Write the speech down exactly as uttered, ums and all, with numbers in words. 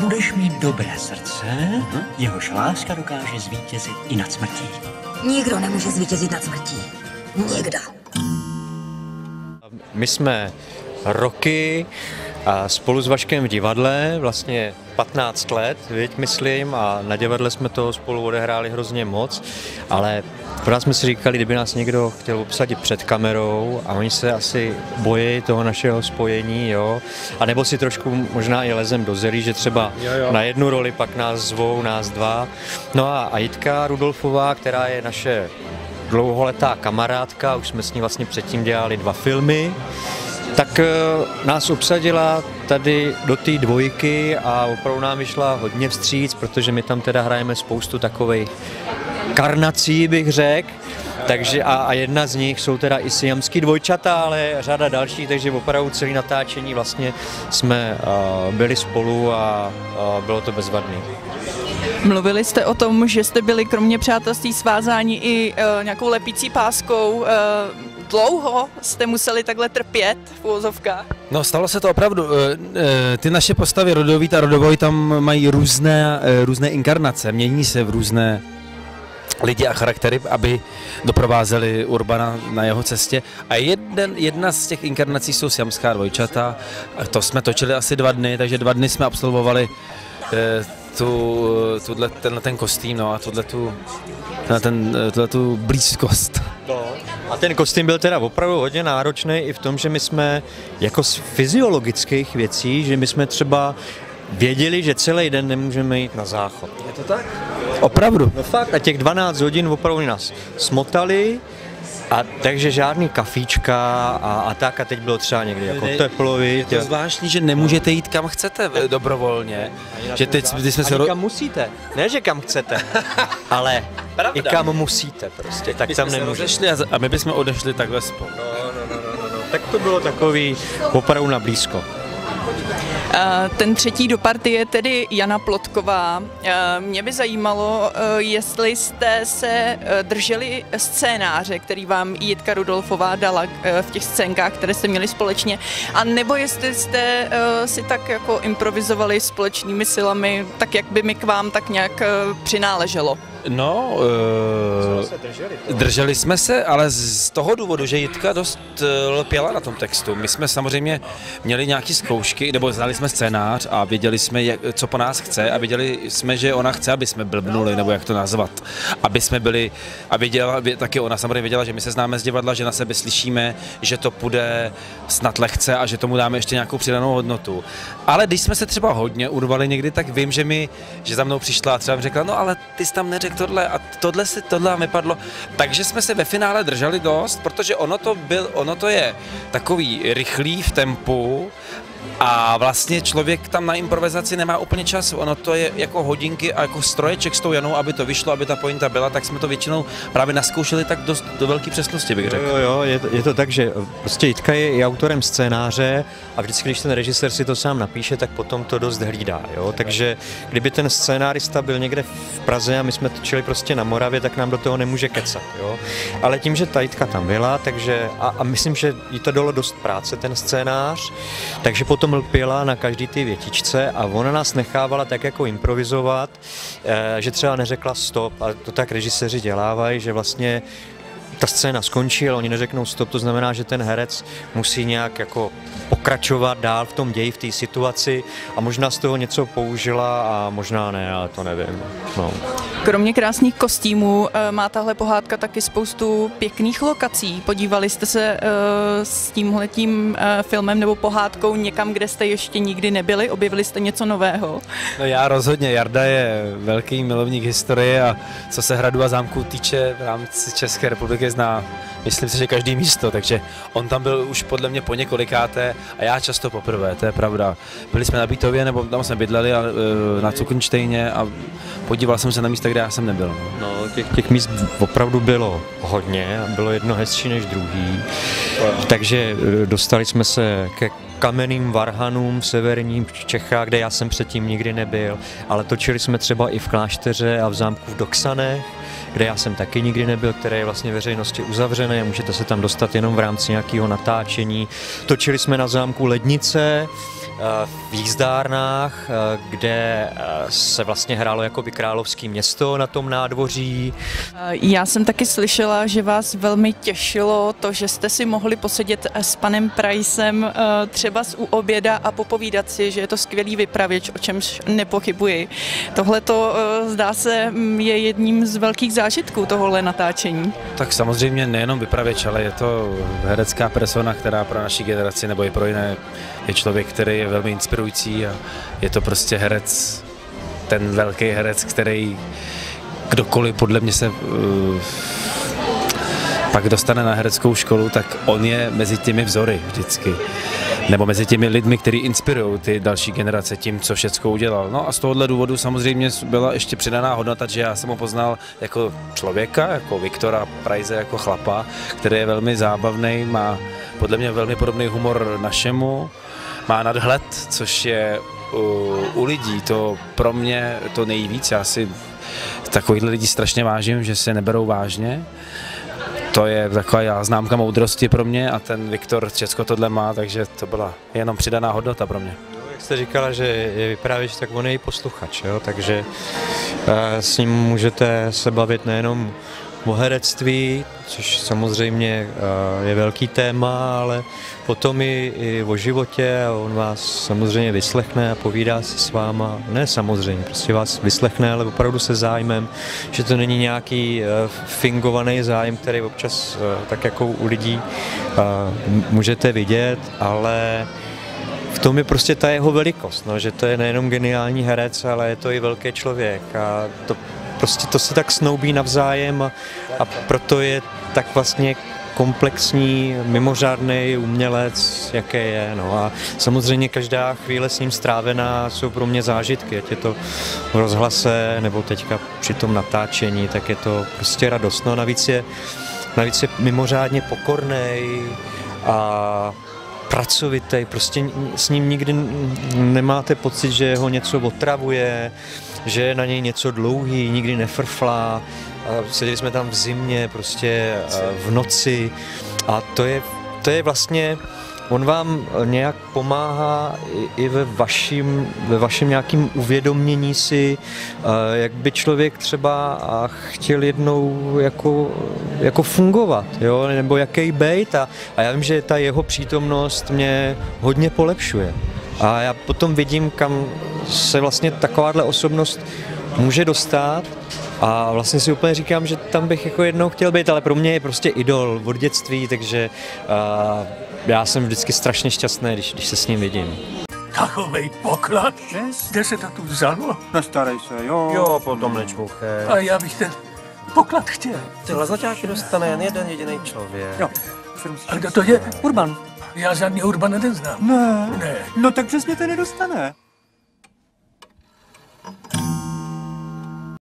Budeš mít dobré srdce, jehož láska dokáže zvítězit i nad smrtí. Nikdo nemůže zvítězit nad smrtí. Nikdo. My jsme roky a spolu s Vaškem v divadle, vlastně patnáct let, viď, myslím, a na divadle jsme toho spolu odehráli hrozně moc, ale pro nás jsme si říkali, kdyby nás někdo chtěl obsadit před kamerou a oni se asi bojí toho našeho spojení, jo, a nebo si trošku možná i lezem do zelí, že třeba jo, jo. na jednu roli pak nás zvou, nás dva. No a, a Jitka Rudolfová, která je naše dlouholetá kamarádka, už jsme s ní vlastně předtím dělali dva filmy, tak nás obsadila tady do té dvojky a opravdu nám vyšla hodně vstříc, protože my tam teda hrajeme spoustu takovej karnací, bych řekl. Takže a, a jedna z nich jsou teda i siamský dvojčata, ale řada dalších, takže opravdu celý natáčení vlastně jsme uh, byli spolu a uh, bylo to bezvadné. Mluvili jste o tom, že jste byli kromě přátelství svázáni i uh, nějakou lepící páskou. Uh, Dlouho jste museli takhle trpět v uvozovkách? No, stalo se to opravdu. Ty naše postavy rodový a rodovoj tam mají různé, různé inkarnace, mění se v různé lidi a charaktery, aby doprovázeli Urbana na jeho cestě. A jeden, jedna z těch inkarnací jsou siamská dvojčata. To jsme točili asi dva dny, takže dva dny jsme absolvovali tu, tuhle, tenhle ten kostým, no, a tuhle tu, tu blízkost. No. A ten kostým byl teda opravdu hodně náročný i v tom, že my jsme jako z fyziologických věcí, že my jsme třeba věděli, že celý den nemůžeme jít na záchod. Je to tak? Opravdu. No fakt. A těch dvanáct hodin opravdu nás smotali, a takže žádný kafíčka a, a tak, a teď bylo třeba někdy jako teplovit. Je to zvláštní, že nemůžete jít kam chcete dobrovolně. Že teď, když jsme se ro... kam musíte. Ne, že kam chcete, ale pravda. I kam musíte prostě, tak tam nemůžete. A, a my bychom odešli takhle spolu. No, no, no, no, no. Tak to bylo takový opravdu na blízko. Ten třetí do partie je tedy Jana Plotková. Mě by zajímalo, jestli jste se drželi scénáře, který vám Jitka Rudolfová dala v těch scénkách, které jste měli společně, a nebo jestli jste si tak jako improvizovali společnými silami, tak jak by mi k vám tak nějak přináleželo. No, e, drželi jsme se, ale z toho důvodu, že Jitka dost lpěla na tom textu. My jsme samozřejmě měli nějaké zkoušky, nebo znali jsme scénář a věděli jsme, jak, co po nás chce, a věděli jsme, že ona chce, aby jsme blbnuli, nebo jak to nazvat. Aby jsme byli, a věděla, taky ona samozřejmě věděla, že my se známe z divadla, že na sebe slyšíme, že to půjde snad lehce a že tomu dáme ještě nějakou přidanou hodnotu. Ale když jsme se třeba hodně urvali někdy, tak vím, že, mi, že za mnou přišla a třeba mi řekla, no ale ty jsi tam neřekl tohle a tohle si tohle vypadlo, takže jsme se ve finále drželi dost, protože ono to, byl, ono to je takový rychlý v tempu a vlastně člověk tam na improvizaci nemá úplně čas, ono to je jako hodinky a jako stroječek s tou Janou, aby to vyšlo, aby ta pointa byla, tak jsme to většinou právě naskoušeli tak dost do velké přesnosti, bych řekl. Jo, jo, je to, je to tak, že prostě Jitka je i autorem scénáře a vždycky, když ten režisér si to sám napíše, tak potom to dost hlídá, jo, takže kdyby ten scénárista byl někde v Praze a my jsme točili prostě na Moravě, tak nám do toho nemůže kecat, jo, ale tím, že ta Jitka tam byla, takže a, a myslím, že jí to dalo dost práce, ten scénář, takže potom lpěla na každý ty větičce a ona nás nechávala tak jako improvizovat, že třeba neřekla stop, a to tak režiséři dělávají, že vlastně ta scéna skončí, ale oni neřeknou stop, to znamená, že ten herec musí nějak jako pokračovat dál v tom ději, v té situaci, a možná z toho něco použila a možná ne, ale to nevím. No. Kromě krásných kostýmů má tahle pohádka taky spoustu pěkných lokací. Podívali jste se s tímhletím filmem nebo pohádkou někam, kde jste ještě nikdy nebyli? Objevili jste něco nového? No já rozhodně, Jarda je velký milovník historie a co se hradu a zámku týče v rámci České republiky, zná, myslím si, že každý místo, takže on tam byl už podle mě po několikáté a já často poprvé, to je pravda. Byli jsme na Bítově, nebo tam jsme bydleli a, na Cukrnštejně, a podíval jsem se na místa, kde já jsem nebyl. No, těch, těch míst opravdu bylo hodně a bylo jedno hezčí než druhý, takže dostali jsme se ke kamenným varhanům v severním Čechách, kde já jsem předtím nikdy nebyl, ale točili jsme třeba i v klášteře a v zámku v Doksanech, kde já jsem taky nikdy nebyl, které je vlastně veřejnosti uzavřené, můžete se tam dostat jenom v rámci nějakého natáčení. Točili jsme na zámku Lednice, v jízdárnách, kde se vlastně hrálo jakoby královský město na tom nádvoří. Já jsem taky slyšela, že vás velmi těšilo to, že jste si mohli posedět s panem Preissem třeba u oběda a popovídat si, že je to skvělý vypravěč, o čemž nepochybuji. Tohle to zdá se je jedním z velkých zážitků tohohle natáčení. Tak samozřejmě nejenom vypravěč, ale je to herecká persona, která pro naši generaci nebo i pro jiné je člověk, který je velmi inspirující a je to prostě herec, ten velký herec, který kdokoliv podle mě se uh, pak dostane na hereckou školu, tak on je mezi těmi vzory vždycky. Nebo mezi těmi lidmi, kteří inspirují ty další generace tím, co všechno udělal. No a z tohohle důvodu samozřejmě byla ještě přidaná hodnota, že já jsem ho poznal jako člověka, jako Viktora Preisse, jako chlapa, který je velmi zábavný, má podle mě velmi podobný humor našemu, má nadhled, což je u, u lidí to pro mě to nejvíc. Já si takových lidí strašně vážím, že se neberou vážně. To je taková známka moudrosti pro mě a ten Viktor Česko tohle má, takže to byla jenom přidaná hodnota pro mě. Jak jste říkala, že je vyprávěč, tak on je i posluchač, jo? Takže s ním můžete se bavit nejenom o herectví, což samozřejmě je velký téma, ale potom i, i o životě a on vás samozřejmě vyslechne a povídá se s váma, ne samozřejmě, prostě vás vyslechne, ale opravdu se zájmem, že to není nějaký fingovaný zájem, který občas tak jako u lidí můžete vidět, ale v tom je prostě ta jeho velikost, no, že to je nejenom geniální herec, ale je to i velký člověk a to prostě to se tak snoubí navzájem a, a proto je tak vlastně komplexní, mimořádný umělec, jaké je. No a samozřejmě každá chvíle s ním strávená jsou pro mě zážitky, ať je to v rozhlase nebo teďka při tom natáčení, tak je to prostě radost. No a navíc je, navíc je mimořádně pokorný a pracovitý, prostě s ním nikdy nemáte pocit, že ho něco otravuje, že je na něj něco dlouhý, nikdy nefrflá, seděli jsme tam v zimě, prostě v noci a to je, to je vlastně, on vám nějak pomáhá i ve vašim, ve vašem nějakým uvědomění si, jak by člověk třeba chtěl jednou jako, jako fungovat, jo? Nebo jaký bejt a, a já vím, že ta jeho přítomnost mě hodně polepšuje. A já potom vidím, kam se vlastně takováhle osobnost může dostat a vlastně si úplně říkám, že tam bych jako jednou chtěl být, ale pro mě je prostě idol od dětství, takže uh, já jsem vždycky strašně šťastný, když, když se s ním vidím. Takovej poklad? Kde se to tu vzalo? Nestarej se, jo. Jo, potom nečmouchej. A já bych ten poklad chtěl. Tyhle zlaťáky dostane jen jeden jediný člověk. Jo. A kdo to je? Urban. Já žádný Urbana neznám. Ne. Ne. No tak přesně to nedostane.